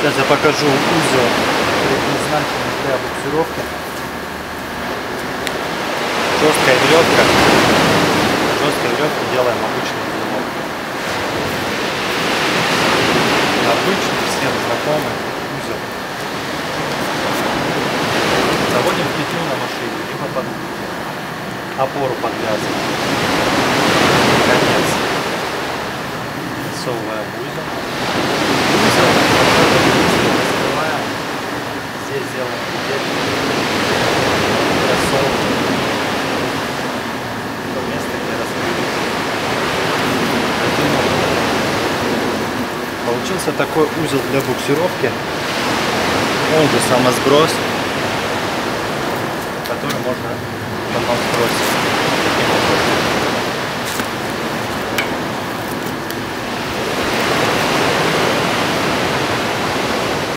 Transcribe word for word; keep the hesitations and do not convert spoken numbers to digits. Сейчас я покажу узел предназначенный для буксировки. Жесткая веревка. Жесткой веревкой делаем обычный узелок. Обычный, всем знакомый узел. Заводим в петлю на машине, либо под опору подвязываем. Конец. Высовываем узел. Узел. Раскрываем. Здесь делаем петель. Рассовываем. То место, где раскрыли. Получился такой узел для буксировки. Он же самосброс, который можно потом сбросить.